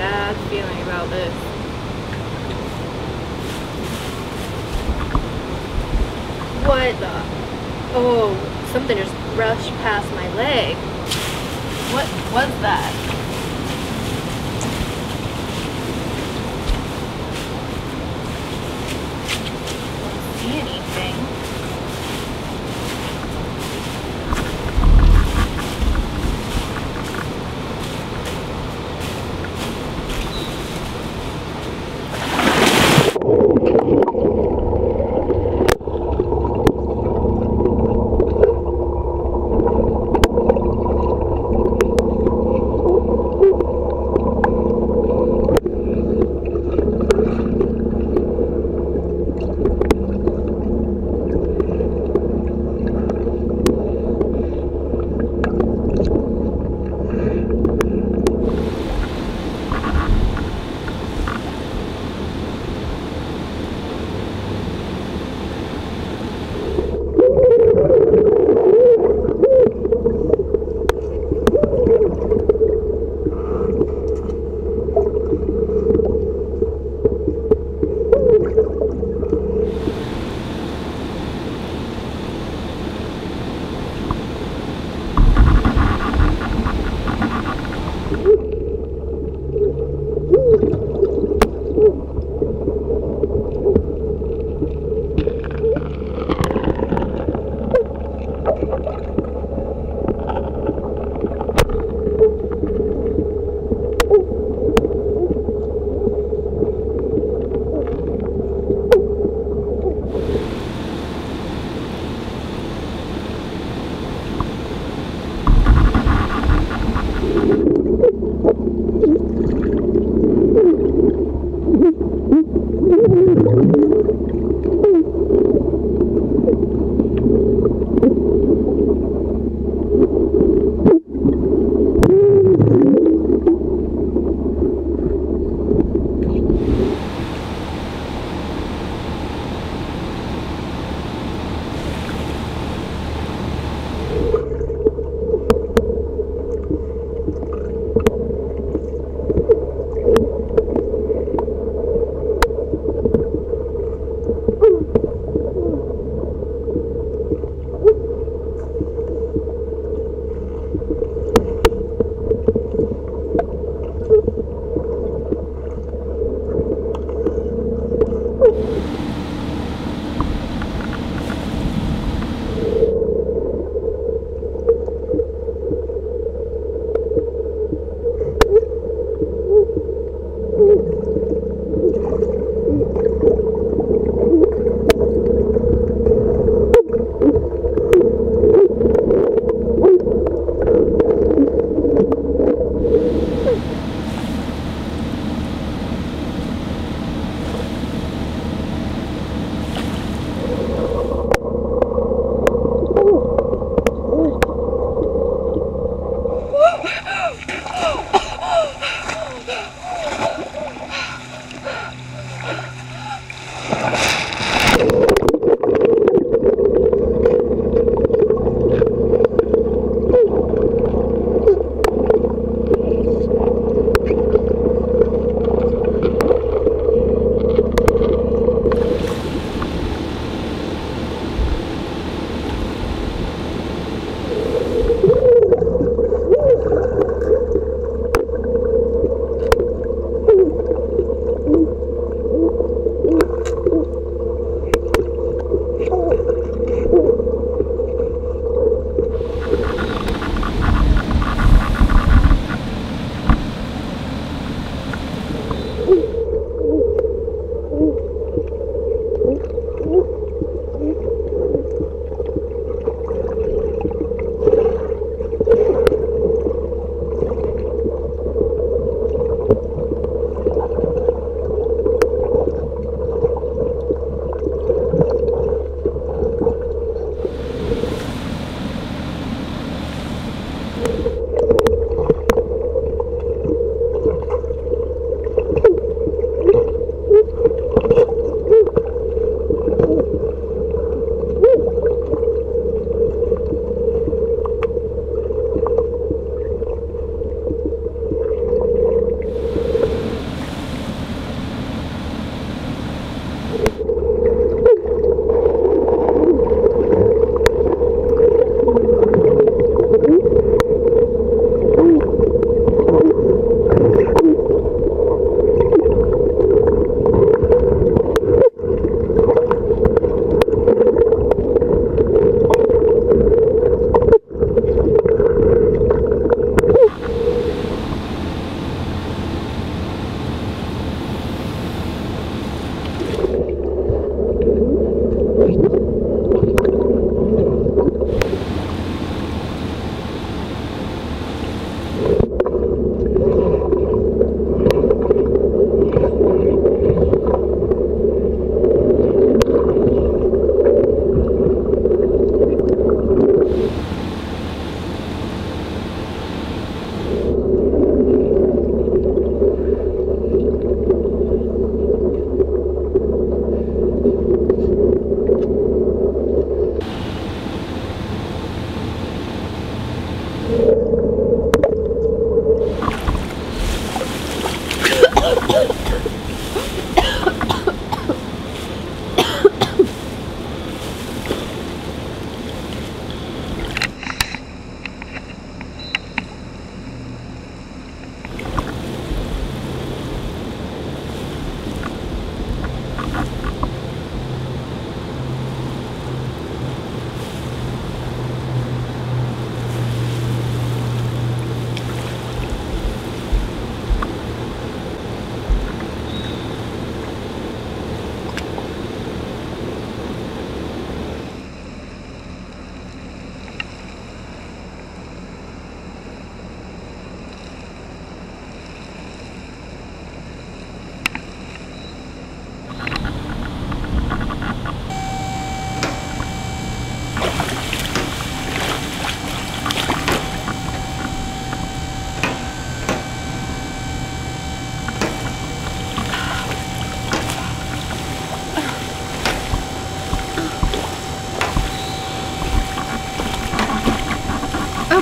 bad feeling about this. What the? Oh, something just brushed past my leg. What was that?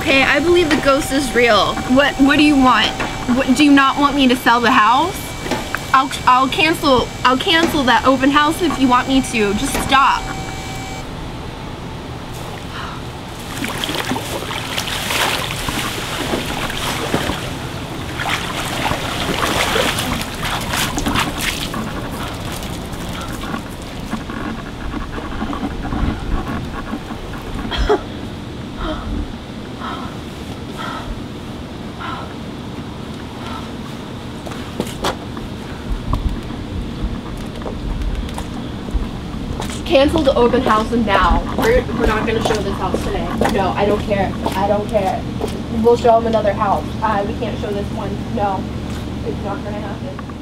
okay, I believe the ghost is real. What do you want? What, do you not want me to sell the house? I'll cancel that open house if you want me to. Just stop. Cancel the open house and now. We're not going to show this house today. No, I don't care. I don't care. We'll show them another house. We can't show this one. No, it's not going to happen.